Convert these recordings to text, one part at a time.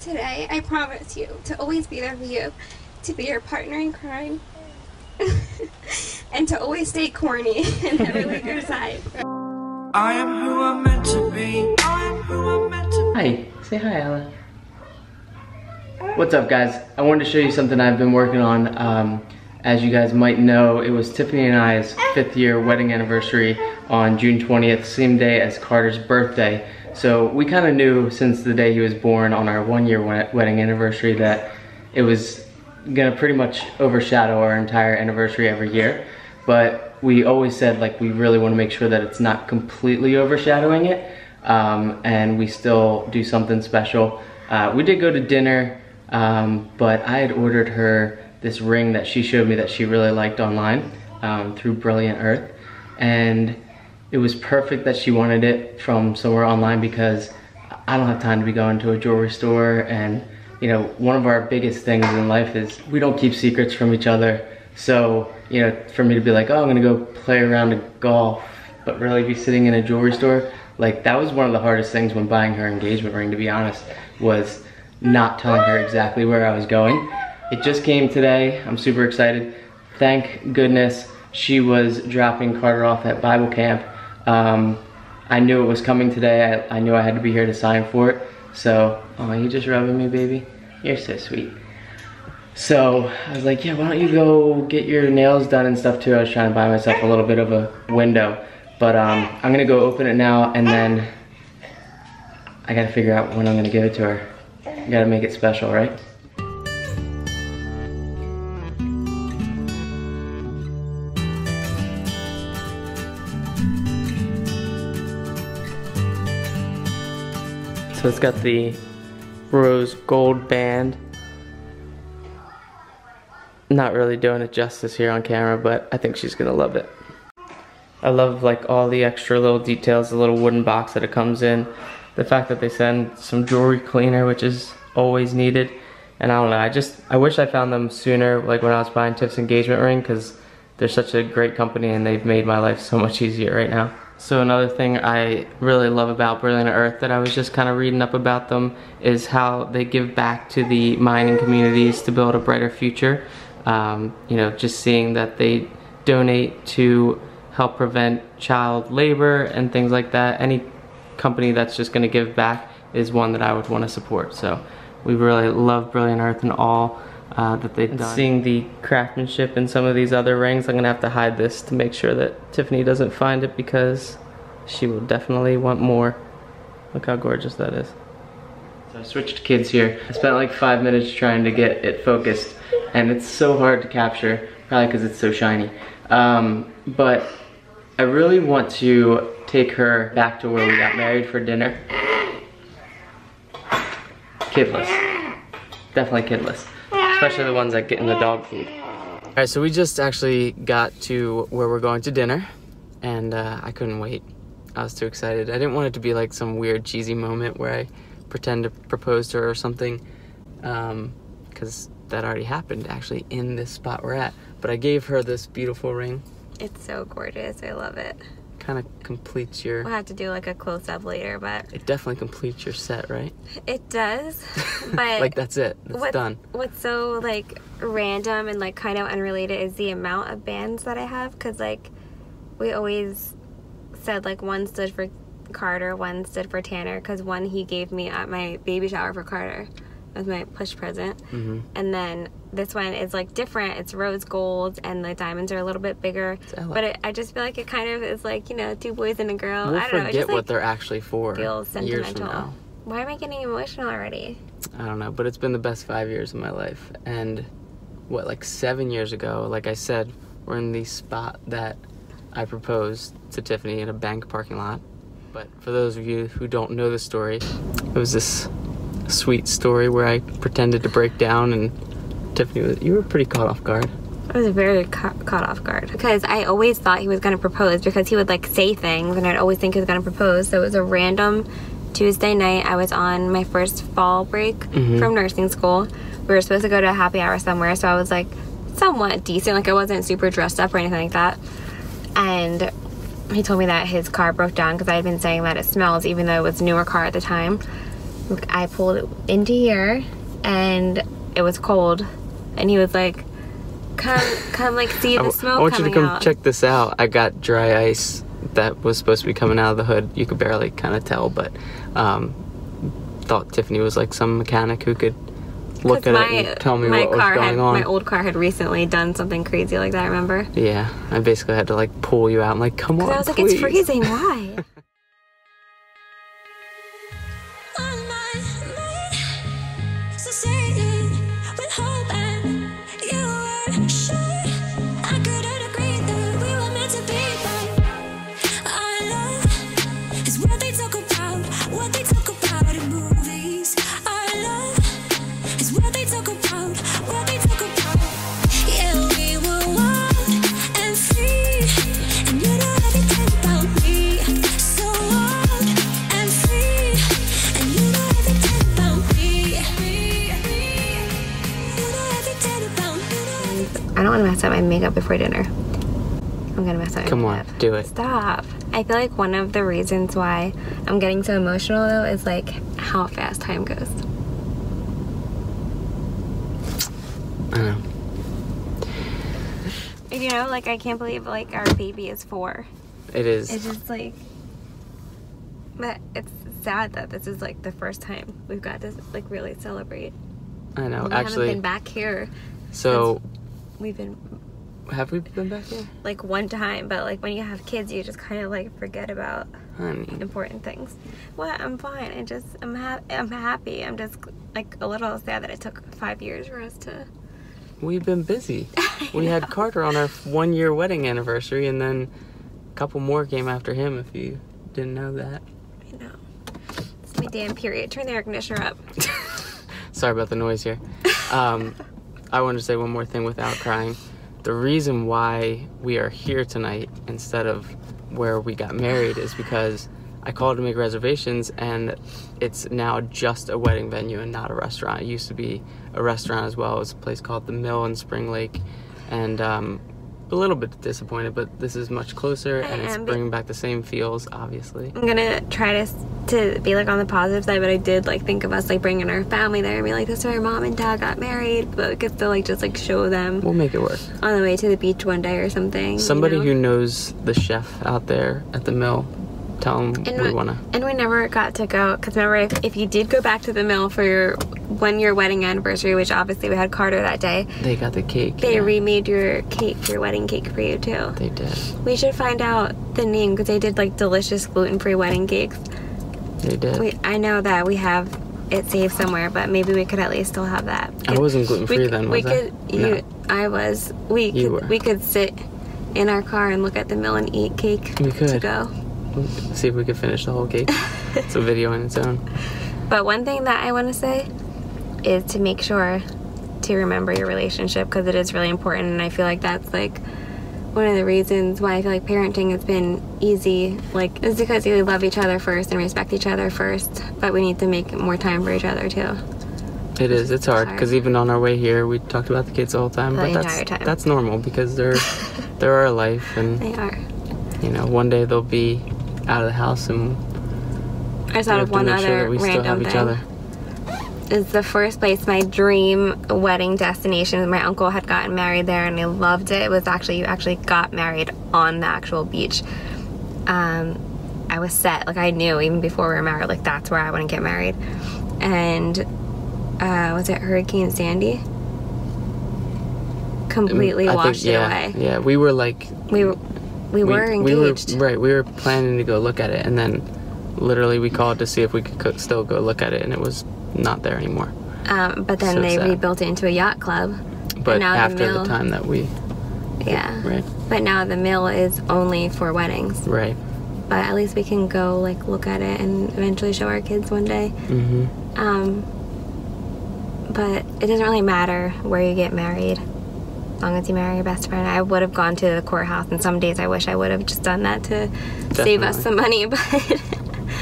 Today, I promise you to always be there for you, to be your partner in crime, and to always stay corny and never leave your side. I am who I'm meant to be. I am who I'm meant to be. Hi. Say hi, Ella. What's up, guys? I wanted to show you something I've been working on. As you guys might know, it was Tiffany and I's 5th-year wedding anniversary on June 20th, same day as Carter's birthday. So we kind of knew since the day he was born on our 1-year wedding anniversary that it was gonna pretty much overshadow our entire anniversary every year. But we always said, like, we really want to make sure that it's not completely overshadowing it, and we still do something special. We did go to dinner, but I had ordered her this ring that she showed me that she really liked online through Brilliant Earth, and it was perfect that she wanted it from somewhere online because I don't have time to be going to a jewelry store. And you know, one of our biggest things in life is we don't keep secrets from each other. So, you know, for me to be like, oh, I'm gonna go play around to golf, but really be sitting in a jewelry store, like, that was one of the hardest things when buying her engagement ring, to be honest, was not telling her exactly where I was going. It just came today. I'm super excited. Thank goodness she was dropping Carter off at Bible camp. I knew it was coming today. I knew I had to be here to sign for it. So, oh, you just rubbing me, baby? You're so sweet. So I was like, yeah, why don't you go get your nails done and stuff too? I was trying to buy myself a little bit of a window. But I'm gonna go open it now, and then I gotta figure out when I'm gonna give it to her. You gotta make it special, right? So it's got the rose gold band. Not really doing it justice here on camera, but I think she's gonna love it. I love, like, all the extra little details, the little wooden box that it comes in, the fact that they send some jewelry cleaner, which is always needed. And I don't know, I wish I found them sooner, like when I was buying Tiff's engagement ring, because they're such a great company and they've made my life so much easier right now. So another thing I really love about Brilliant Earth that I was just kind of reading up about them is how they give back to the mining communities to build a brighter future. You know, just seeing that they donate to help prevent child labor and things like that. Any company that's just going to give back is one that I would want to support. So we really love Brilliant Earth and all that they've done. Seeing the craftsmanship in some of these other rings, I'm gonna have to hide this to make sure that Tiffany doesn't find it, because she will definitely want more. Look how gorgeous that is. So I switched kids here. I spent like 5 minutes trying to get it focused, and it's so hard to capture, probably because it's so shiny. But I really want to take her back to where we got married for dinner. Kidless. Definitely kidless. Especially the ones that get in the dog food. All right, so we just actually got to where we're going to dinner, and I couldn't wait. I was too excited. I didn't want it to be like some weird cheesy moment where I pretend to propose to her or something, because that already happened actually in this spot we're at. But I gave her this beautiful ring. It's so gorgeous, I love it. Kind of completes your... We'll have to do like a close-up later, but... It definitely completes your set, right? It does, but... Like, that's it, it's done. What's so, like, random and, like, kind of unrelated is the amount of bands that I have, because, like, we always said, like, one stood for Carter, one stood for Tanner, because one he gave me at my baby shower for Carter. That was my push present. Mm-hmm. And then this one is like different. It's rose gold and the diamonds are a little bit bigger. But I just feel like it kind of is like, you know, two boys and a girl. We'll I don't know. Forget what like they're actually for. Feels sentimental. Years from now. Why am I getting emotional already? I don't know, but it's been the best 5 years of my life. And what, like 7 years ago, like I said, we're in the spot that I proposed to Tiffany in a bank parking lot. But for those of you who don't know the story, it was this sweet story where I pretended to break down, and Tiffany was, you were pretty caught off guard. I was very caught off guard, because I always thought he was going to propose, because he would like say things and I'd always think he was going to propose. So it was a random Tuesday night. I was on my first fall break from nursing school. We were supposed to go to a happy hour somewhere, so I was like somewhat decent, like I wasn't super dressed up or anything like that. And he told me that his car broke down, because I had been saying that it smells even though it was a newer car at the time. I pulled into here and it was cold, and he was like, come like see the smoke. I want you to come out. Check this out. I got dry ice that was supposed to be coming out of the hood. You could barely kind of tell, but thought Tiffany was like some mechanic who could look at it and tell me what was going on. My old car had recently done something crazy like that, remember? Yeah, I basically had to like pull you out. I'm like, come on, please. I was like, it's freezing, why? I don't want to mess up my makeup before dinner. I'm gonna mess up my makeup. Come on, do it. Stop. I feel like one of the reasons why I'm getting so emotional though is like how fast time goes. I know. You know, like I can't believe like our baby is 4. It is. It's just like, but it's sad that this is like the first time we've got to like really celebrate. I know. We actually haven't been back here. So. Have we been back here? Like one time, but like when you have kids, you just kind of like forget about important things. Well, I'm fine. I'm happy. I'm just like a little sad that it took 5 years for us to. We've been busy. We had Carter on our 1-year wedding anniversary, and then a couple more came after him. If you didn't know that. I know. It's my damn period. Turn the air conditioner up. Sorry about the noise here. I wanted to say one more thing without crying. The reason why we are here tonight instead of where we got married is because I called to make reservations, and it's now just a wedding venue and not a restaurant. It used to be a restaurant as well. It was a place called The Mill in Spring Lake, and a little bit disappointed, but this is much closer and it's bringing back the same feels, obviously. I'm gonna try to be like on the positive side, but I did like think of us like bringing our family there and be like, this is where Mom and Dad got married, but we could still like just like show them. We'll make it work. On the way to the beach one day or something. Somebody you know? Who knows the chef out there at the Mill, tell them we wanna. And we never got to go, because remember if you did go back to the Mill for your 1-year wedding anniversary, which obviously we had Carter that day. They got the cake. They remade your cake, your wedding cake for you too. They did. We should find out the name, because they did like delicious gluten-free wedding cakes. They did. I know that we have it saved somewhere, but maybe we could at least still have that. I wasn't gluten-free then, was I? We could sit in our car and look at the Mill and eat cake. We could. To go. See if we could finish the whole cake. It's a video on its own. But one thing that I want to say is to make sure to remember your relationship, because it is really important, and I feel like that's like one of the reasons why I feel like parenting has been easy. Like it's because you love each other first and respect each other first, but we need to make more time for each other too. It is. It's hard, because even on our way here, we talked about the kids the whole time, but that's normal, because they're our life, and they are. You know, one day they'll be out of the house, and I just thought of one other random thing. Is the first place, my dream wedding destination. My uncle had gotten married there, and I loved it. It was actually, you actually got married on the actual beach. I was set, like I knew even before we were married, like that's where I want to get married. And was it Hurricane Sandy? Completely washed it away. Yeah, we were like we were engaged. We were planning to go look at it, and then literally we called to see if we could still go look at it, and it was not there anymore. But then so they rebuilt it into a yacht club. But now after the time that we... Yeah. Right. But now the Mill is only for weddings. Right. But at least we can go like look at it and eventually show our kids one day. Mm-hmm. But it doesn't really matter where you get married, as long as you marry your best friend. I would have gone to the courthouse, and some days I wish I would have just done that to save us some money, but...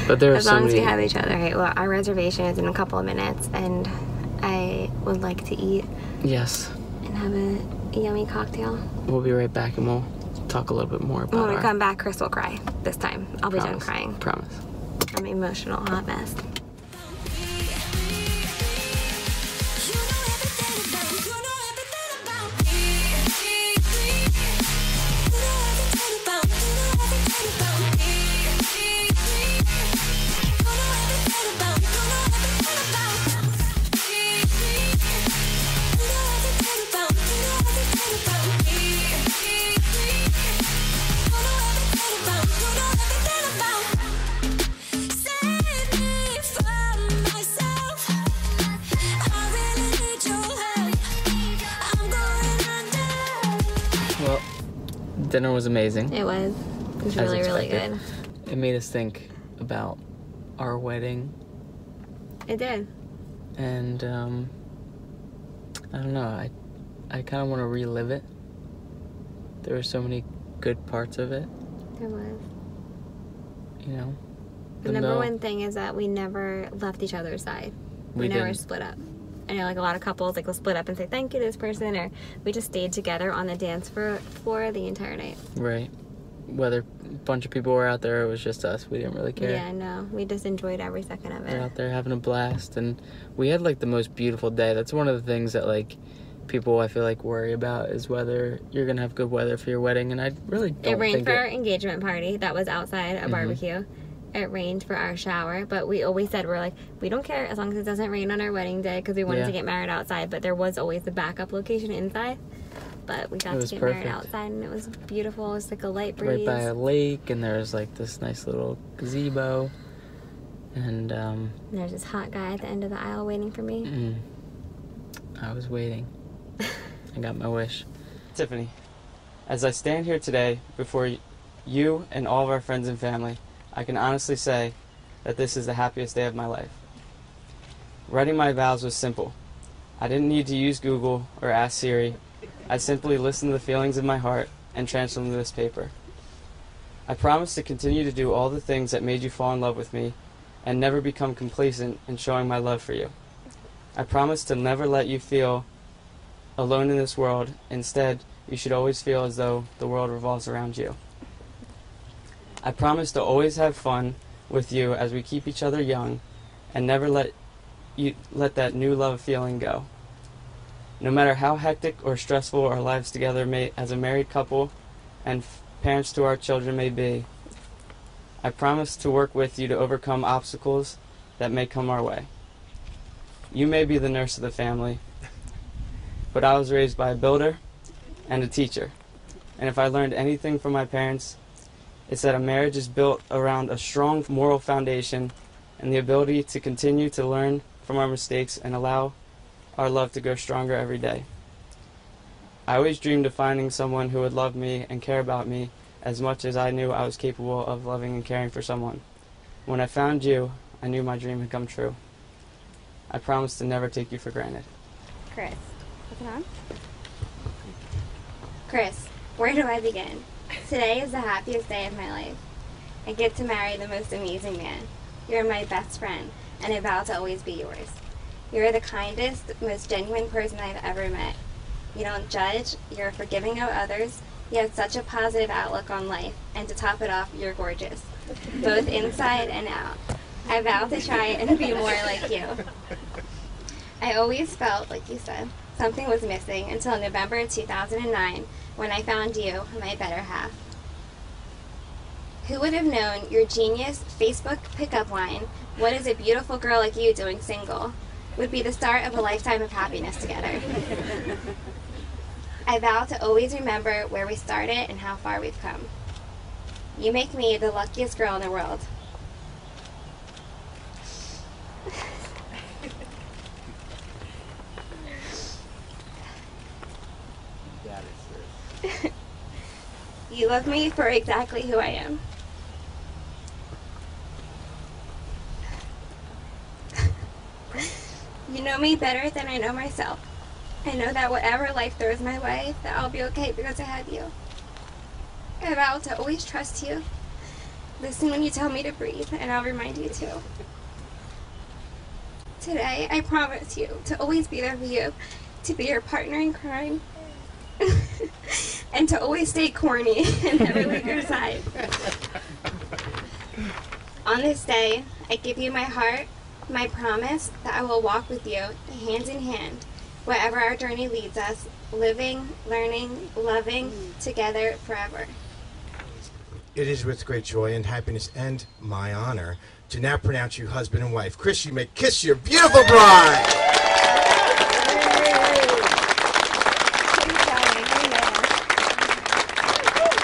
But there are as long as we have each other, right? Well, our reservation is in a couple of minutes, and I would like to eat. Yes. And have a yummy cocktail. We'll be right back, and we'll talk a little bit more about it. When we come back, Chris will cry this time. I'll be done crying. Promise. I'm an emotional hot mess. Dinner was amazing. It was. It was really, really good. It made us think about our wedding. It did. And I don't know. I kind of want to relive it. There were so many good parts of it. There was. You know. The number one thing is that we never left each other's side. We never split up. I know, like, a lot of couples, like, will split up and say thank you to this person, or we just stayed together on the dance floor the entire night. Right. Whether a bunch of people were out there, it was just us. We didn't really care. Yeah, no. We just enjoyed every second of it. We're out there having a blast, and we had, like, the most beautiful day. That's one of the things that, like, people, I feel like, worry about is whether you're going to have good weather for your wedding, and I really don't think it rained for our engagement party. That was outside a barbecue. It rained for our shower, but we always said, we're like, we don't care as long as it doesn't rain on our wedding day, because we wanted to get married outside, but there was always the backup location inside. But we got to get married outside, and it was beautiful. It was like a light breeze. Right by a lake, and there's like this nice little gazebo, and there's this hot guy at the end of the aisle waiting for me. I was waiting. I got my wish. Tiffany, as I stand here today before you and all of our friends and family, I can honestly say that this is the happiest day of my life. Writing my vows was simple. I didn't need to use Google or ask Siri. I simply listened to the feelings of my heart and tranched them to this paper. I promise to continue to do all the things that made you fall in love with me and never become complacent in showing my love for you. I promise to never let you feel alone in this world. Instead, you should always feel as though the world revolves around you. I promise to always have fun with you as we keep each other young and never let that new love feeling go. No matter how hectic or stressful our lives together as a married couple and parents to our children may be, I promise to work with you to overcome obstacles that may come our way. You may be the nurse of the family, but I was raised by a builder and a teacher, and if I learned anything from my parents, it's that a marriage is built around a strong moral foundation and the ability to continue to learn from our mistakes and allow our love to grow stronger every day. I always dreamed of finding someone who would love me and care about me as much as I knew I was capable of loving and caring for someone. When I found you, I knew my dream had come true. I promise to never take you for granted. Chris, is it on? Chris, where do I begin? Today is the happiest day of my life. I get to marry the most amazing man. You're my best friend, and I vow to always be yours. You're the kindest, most genuine person I've ever met. You don't judge, you're forgiving of others, you have such a positive outlook on life, and to top it off, you're gorgeous, both inside and out. I vow to try and be more like you. I always felt, like you said, something was missing until November 2009, when I found you, my better half. Who would have known your genius Facebook pickup line, "What is a beautiful girl like you doing single?" would be the start of a lifetime of happiness together. I vow to always remember where we started and how far we've come. You make me the luckiest girl in the world. You love me for exactly who I am. You know me better than I know myself. I know that whatever life throws my way, that I'll be okay because I have you. I vow to always trust you. Listen when you tell me to breathe, and I'll remind you too. Today, I promise you to always be there for you, to be your partner in crime, and to always stay corny and never leave your side. On this day, I give you my heart, my promise that I will walk with you hand in hand, wherever our journey leads us, living, learning, loving, together forever. It is with great joy and happiness and my honor to now pronounce you husband and wife. Chris, you may kiss your beautiful bride.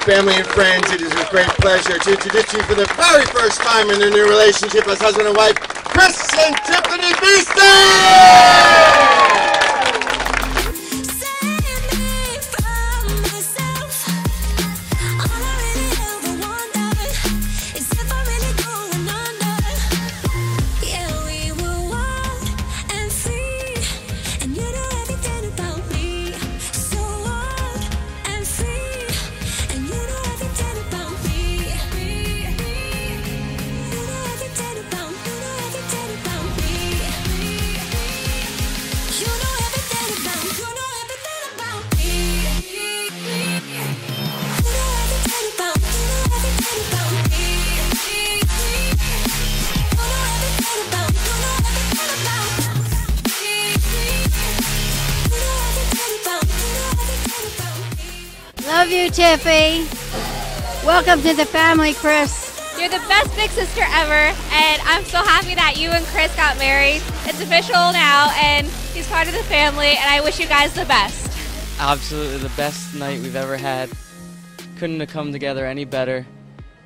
Family and friends, it is with great pleasure to introduce you for the very first time in their new relationship as husband and wife, Chris and Tiffany Beaston! love you, Tiffy. Welcome to the family, Chris. You're the best big sister ever, and I'm so happy that you and Chris got married. It's official now, and he's part of the family, and I wish you guys the best. Absolutely the best night we've ever had. Couldn't have come together any better.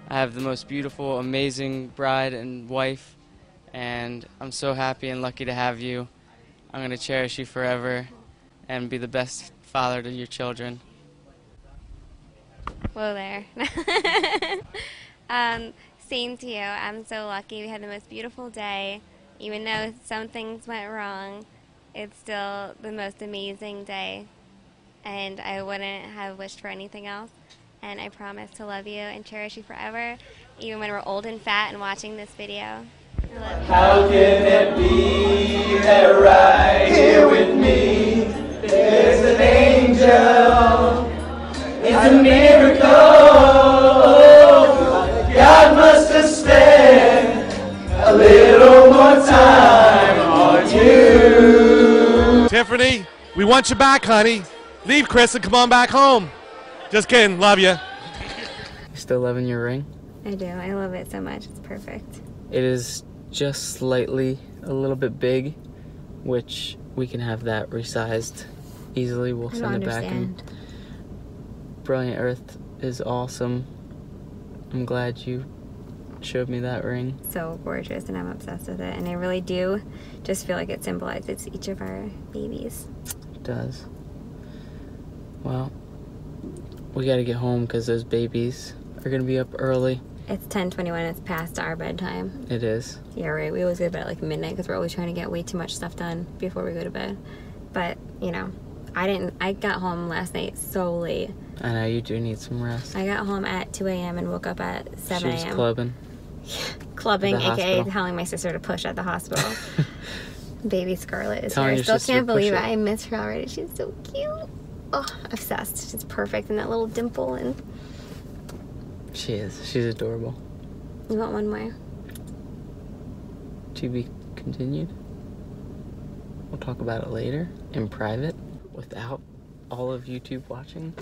I have the most beautiful, amazing bride and wife, and I'm so happy and lucky to have you. I'm going to cherish you forever and be the best father to your children. Whoa there. Same to you. I'm so lucky. We had the most beautiful day. Even though some things went wrong, it's still the most amazing day. And I wouldn't have wished for anything else. And I promise to love you and cherish you forever, even when we're old and fat and watching this video. I love you. How can it be that right here with me there's an angel? It's a miracle. God must have spent a little more time on you. Tiffany, we want you back, honey. Leave Chris and come on back home. Just kidding. Love you. Still loving your ring? I do. I love it so much. It's perfect. It is just slightly a little bit big, which we can have that resized easily. We'll send it back. And Brilliant Earth is awesome. I'm glad you showed me that ring. So gorgeous, and I'm obsessed with it. And I really do just feel like it symbolizes each of our babies. It does. Well, we gotta get home because those babies are gonna be up early. It's 10:21, it's past our bedtime. It is. Yeah, right, we always go to bed at like midnight because we're always trying to get way too much stuff done before we go to bed. But, you know, I got home last night so late. I know, you do need some rest. I got home at 2 a.m. and woke up at 7 a.m. She was clubbing. Clubbing, a.k.a. telling my sister to push at the hospital. Baby Scarlett is here. I still can't believe it. I miss her already. She's so cute. Oh, obsessed. She's perfect. And that little dimple. And she is. She's adorable. You want one more? To be continued? We'll talk about it later in private without all of YouTube watching.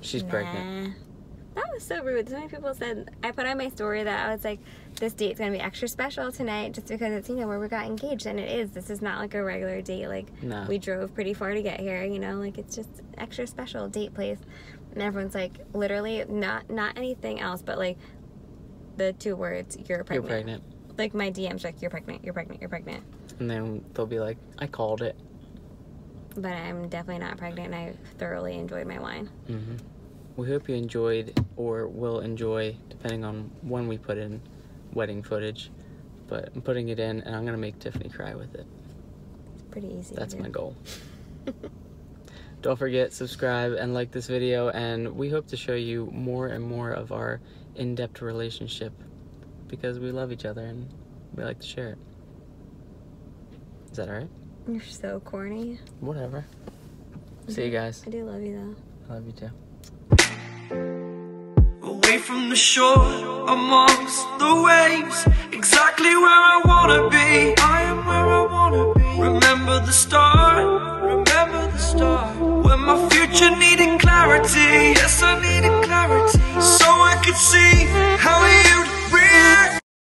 She's pregnant. That was so rude. So many people said, I put on my story that I was like, this date's gonna be extra special tonight just because it's, you know, where we got engaged, and it is. This is not like a regular date. Like, no. We drove pretty far to get here, you know, like it's just extra special date place. And everyone's like, literally not anything else but like the two words, you're pregnant. You're pregnant. Like my DM's like, you're pregnant, you're pregnant, you're pregnant. And then they'll be like, I called it. But I'm definitely not pregnant, and I thoroughly enjoyed my wine. Mm-hmm. We hope you enjoyed, or will enjoy, depending on when we put in wedding footage. But I'm putting it in, and I'm going to make Tiffany cry with it. It's pretty easy. That's my goal. Don't forget, subscribe, and like this video. And we hope to show you more and more of our in-depth relationship, because we love each other, and we like to share it. Is that all right? You're so corny. Whatever. See you guys. I do love you though. I love you too. Away from the shore, amongst the waves, exactly where I wanna be. I am where I wanna be. Remember the start, remember the start. When my future needed clarity, yes I needed clarity, so I could see how it